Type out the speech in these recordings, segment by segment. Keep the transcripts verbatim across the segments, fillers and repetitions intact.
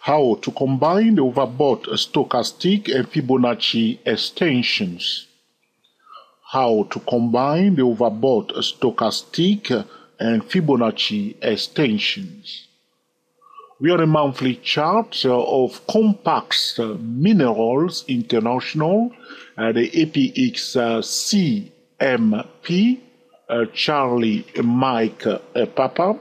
how to combine the overbought stochastic and Fibonacci extensions. How to combine the overbought stochastic and Fibonacci extensions. We are a monthly chart of Compact Minerals International, the A P X C M P, Charlie Mike Papa.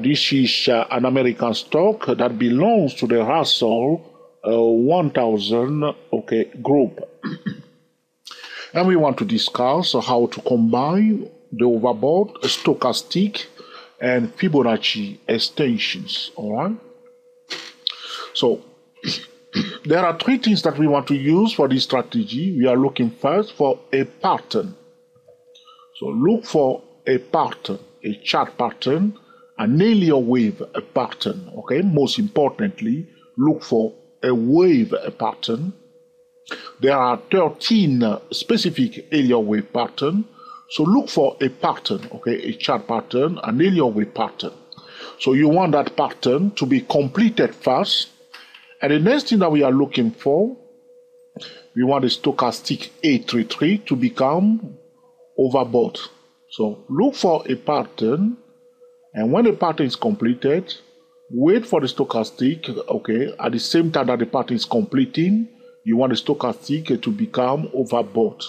This is an American stock that belongs to the Russell one thousand okay, group. And we want to discuss how to combine the overbought stochastic and Fibonacci extensions, all right? So, there are three things that we want to use for this strategy. We are looking first for a pattern. So, look for a pattern, a chart pattern, an area wave pattern, okay? Most importantly, look for a wave pattern. There are thirteen specific area wave patterns. So look for a pattern, okay, a chart pattern, an area wave pattern. So you want that pattern to be completed first. And the next thing that we are looking for, we want the stochastic eight three three to become overbought. So look for a pattern, and when the pattern is completed, wait for the stochastic, okay, at the same time that the pattern is completing, you want the stochastic to become overbought,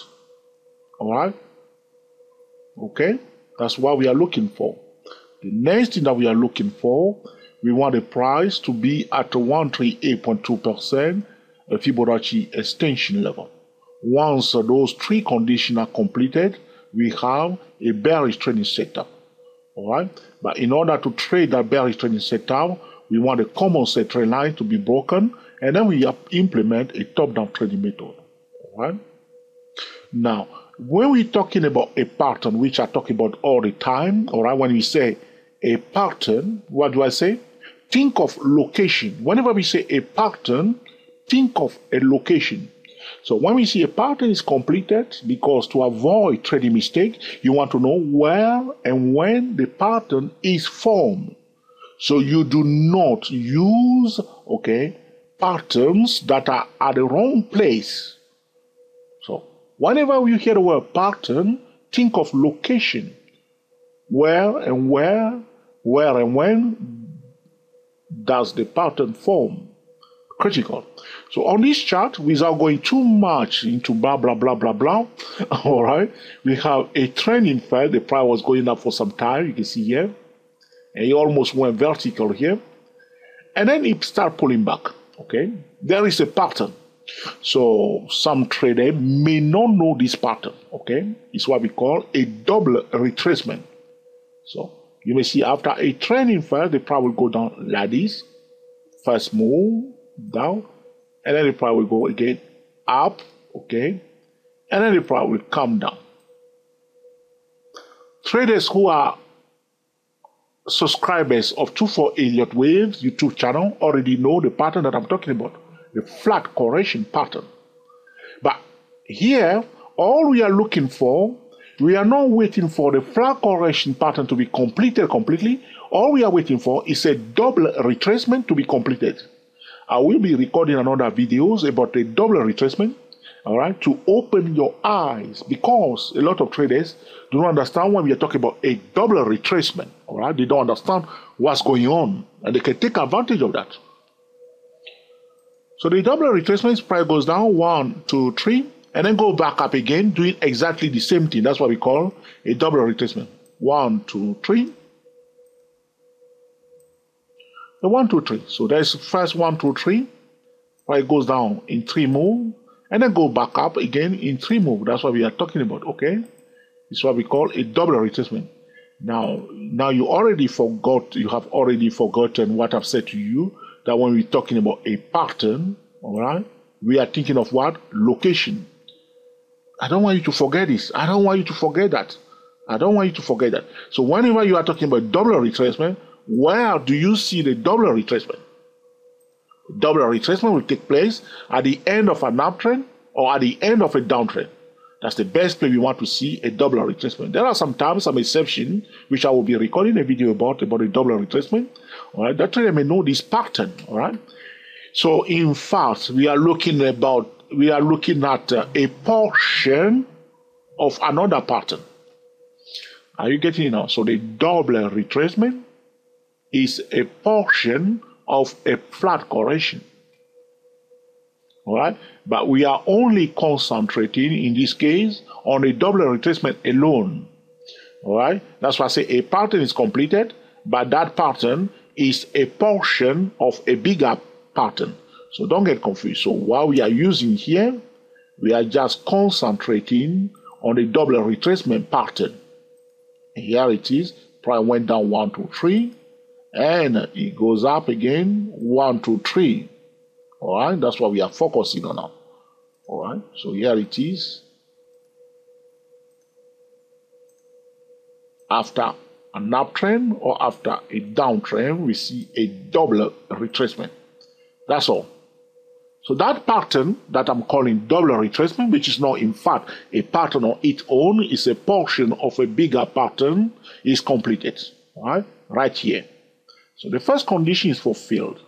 all right? Okay, that's what we are looking for. The next thing that we are looking for, we want the price to be at one hundred thirty-eight point two percent Fibonacci extension level. Once those three conditions are completed, we have a bearish trading setup. All right, but in order to trade that bearish trading setup, we want the common set trend line to be broken, and then we implement a top-down trading method. All right, now. When we're talking about a pattern, which I talk about all the time, all right, when we say a pattern, what do I say? Think of location. Whenever we say a pattern, think of a location. So when we see a pattern is completed, because to avoid trading mistake, you want to know where and when the pattern is formed. So you do not use, okay, patterns that are at the wrong place. Whenever you hear the word pattern, think of location, where and where, where and when does the pattern form? Critical. So on this chart, without going too much into blah, blah, blah, blah, blah, all right, we have a trend in fact, the price was going up for some time, you can see here, and it almost went vertical here, and then it started pulling back, okay? There is a pattern. So some trader may not know this pattern, okay? It's what we call a double retracement. So you may see after a trending fact, the price will go down like this. First move down, and then the price will go again up, okay? And then the price will come down. Traders who are subscribers of two four Elliott Waves YouTube channel already know the pattern that I'm talking about. The flat correction pattern. But here, all we are looking for, we are not waiting for the flat correction pattern to be completed completely. All we are waiting for is a double retracement to be completed. I will be recording another videos about the double retracement, all right, to open your eyes, because a lot of traders don't understand when we are talking about a double retracement, all right? They don't understand what's going on, and they can take advantage of that. So the double retracement price goes down one, two, three, and then go back up again, doing exactly the same thing. That's what we call a double retracement. One, two, three. The one, two, three. So there's first one, two, three. Price goes down in three moves, and then go back up again in three moves. That's what we are talking about. Okay, it's what we call a double retracement. Now, now you already forgot. You have already forgotten what I've said to you. That when we're talking about a pattern, all right, we are thinking of what? Location. I don't want you to forget this. I don't want you to forget that. I don't want you to forget that. So whenever you are talking about double retracement, where do you see the double retracement? Double retracement will take place at the end of an uptrend or at the end of a downtrend. That's the best place we want to see a double retracement. There are sometimes some exceptions, which I will be recording a video about, about a double retracement. All right, that trader may know this pattern. All right. So in fact, we are looking about, we are looking at uh, a portion of another pattern. Are you getting it now? So the double retracement is a portion of a flat correction. All right, but we are only concentrating in this case on a double retracement alone. All right, that's why I say a pattern is completed, but that pattern is a portion of a bigger pattern. So don't get confused. So what we are using here, we are just concentrating on a double retracement pattern. And here it is. Price went down one, two, three, and it goes up again one, two, three. All right, that's what we are focusing on now. All right, so here it is. After an uptrend or after a downtrend, we see a double retracement. That's all. So that pattern that I'm calling double retracement, which is not in fact a pattern on its own, is a portion of a bigger pattern, is completed. All right, right here. So the first condition is fulfilled.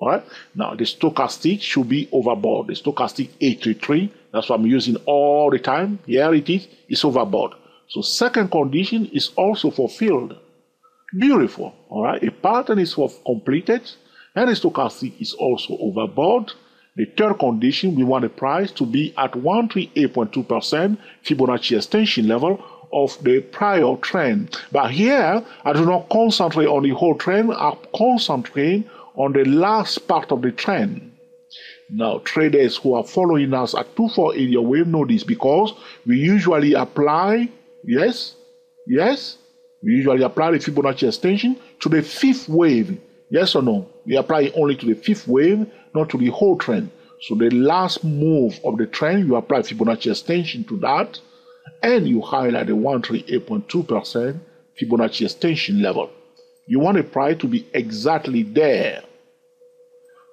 All right. Now the stochastic should be overbought. The stochastic eight three three. That's what I'm using all the time. Here it is. It's overbought. So second condition is also fulfilled. Beautiful. All right. A pattern is completed. And the stochastic is also overbought. The third condition, we want the price to be at one thirty-eight point two percent Fibonacci extension level of the prior trend. But here, I do not concentrate on the whole trend. I concentrate on the last part of the trend. Now, traders who are following us at two four eight your wave know this, because we usually apply, yes, yes, we usually apply the Fibonacci extension to the fifth wave. Yes or no? We apply only to the fifth wave, not to the whole trend. So the last move of the trend, you apply Fibonacci extension to that, and you highlight the one thirty-eight point two percent Fibonacci extension level. You want the price to be exactly there.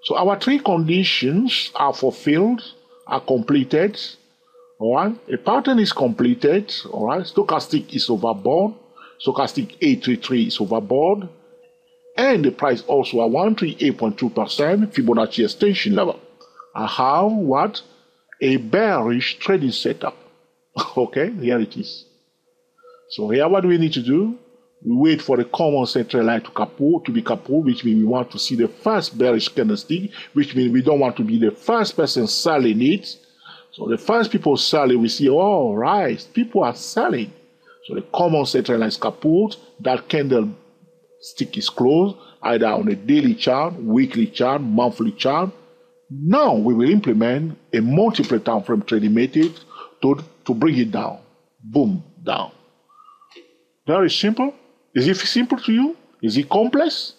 So our three conditions are fulfilled, are completed. All right, a pattern is completed. All right, stochastic is overbought. Stochastic eight three three is overbought. And the price also at one thirty-eight point two percent Fibonacci extension level. I have what? A bearish trading setup. Okay, here it is. So here what do we need to do? We wait for the common central line to kaput, to be kaput, which means we want to see the first bearish candlestick, which means we don't want to be the first person selling it. So the first people selling, we see, oh, right, people are selling. So the common central line is kaput, that candle stick is closed, either on a daily chart, weekly chart, monthly chart. Now we will implement a multiple time frame trading method to, to bring it down. Boom, down. Very simple. Is it simple to you? Is it complex?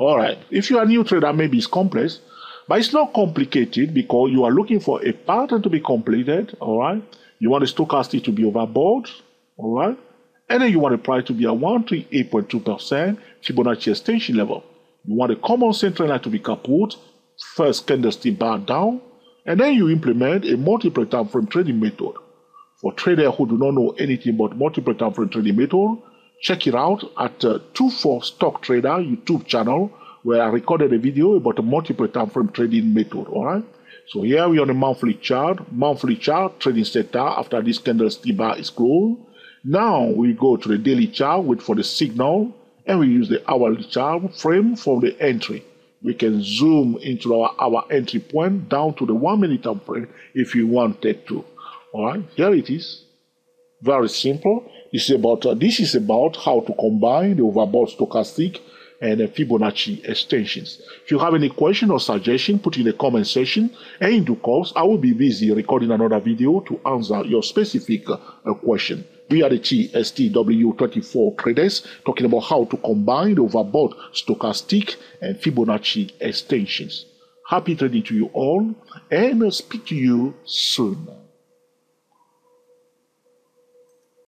All right. If you are a new trader, maybe it's complex, but it's not complicated, because you are looking for a pattern to be completed. All right. You want the stochastic to be overbought. All right. And then you want the price to be at one thirty-eight point two percent Fibonacci extension level. You want the common central line to be kaput, first candlestick bar down, and then you implement a multiple time frame trading method. For traders who do not know anything about multiple time frame trading method, check it out at uh, two four Stock Trader YouTube channel, where I recorded a video about the multiple time frame trading method. All right. So here we are on the monthly chart, monthly chart trading setup after this candlestick bar is closed. Now we go to the daily chart, wait for the signal, and we use the hourly chart frame for the entry. We can zoom into our, our entry point down to the one minute time frame if you wanted to. All right, here it is. Very simple. It's about, uh, this is about how to combine the overbought stochastic and the Fibonacci extensions. If you have any question or suggestion, put in the comment section, and in due course, I will be busy recording another video to answer your specific uh, question. We are the T S T W twenty-four traders talking about how to combine the overbought stochastic and Fibonacci extensions. Happy trading to you all, and I'll speak to you soon.